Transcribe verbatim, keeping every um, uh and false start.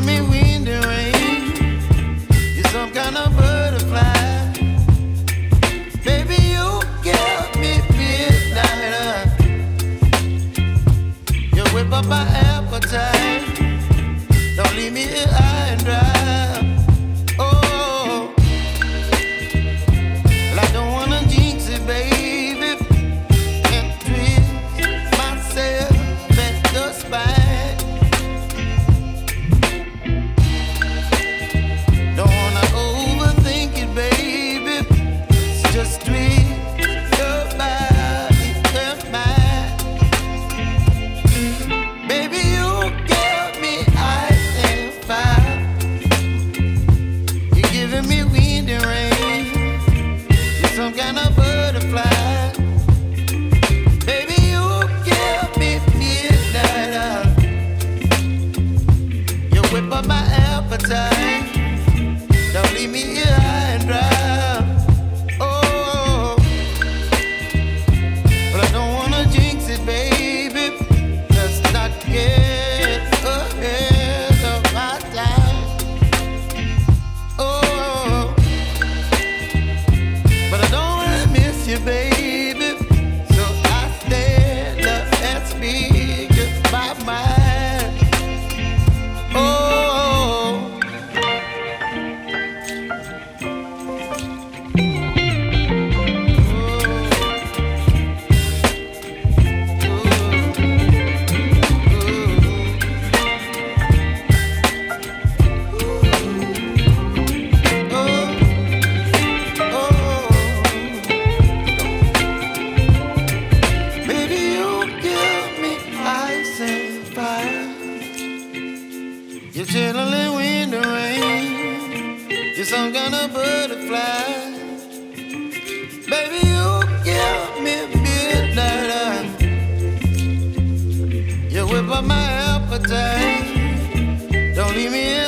give me wind and rain. You're some kind of butterfly. Baby, you give me midnight. You whip up my appetite. Don't leave me here high and dry. Don't leave me here high and dry. Oh, but I don't wanna jinx it, baby. Let's not get ahead of my time. Oh, but I don't wanna miss you, baby. So I stand up and speak just my mind. You're chilling when the rain. You're some kind of butterfly. Baby, you give me midnight. You whip up my appetite. Don't leave me